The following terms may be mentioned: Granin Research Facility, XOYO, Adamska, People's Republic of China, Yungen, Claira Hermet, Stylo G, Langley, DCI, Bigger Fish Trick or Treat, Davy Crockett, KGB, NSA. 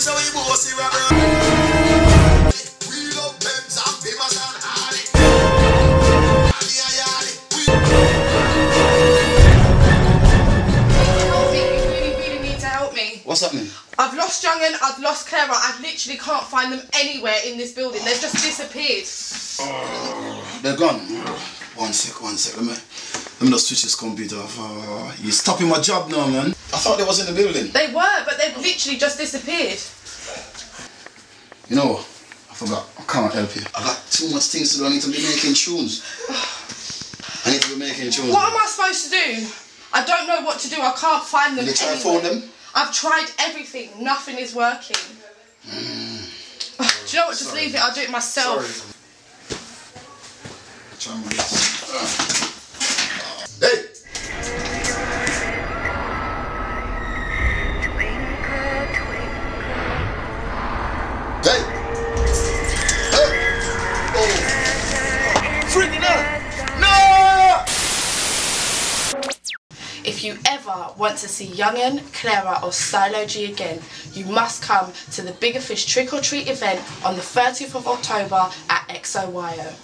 What's happening? I've lost Yungen, I've lost Claira, I literally can't find them anywhere in this building. They've just disappeared. Oh, they're gone. One sec. Let me just switch this computer off. You're stopping my job now, man. I thought they was in the building. They were, but they've literally just disappeared. You know what? I forgot. I can't help you. I've got too much things to do. I need to be making tunes. What am I supposed to do? I don't know what to do. I can't find them. Did you try to phone them? I've tried everything. Nothing is working. Do you know what? Just leave it. I'll do it myself. Hey! If you ever want to see Yungen, Claira or Stylo G again, you must come to the Bigger Fish Trick or Treat event on the 30th of October at XOYO.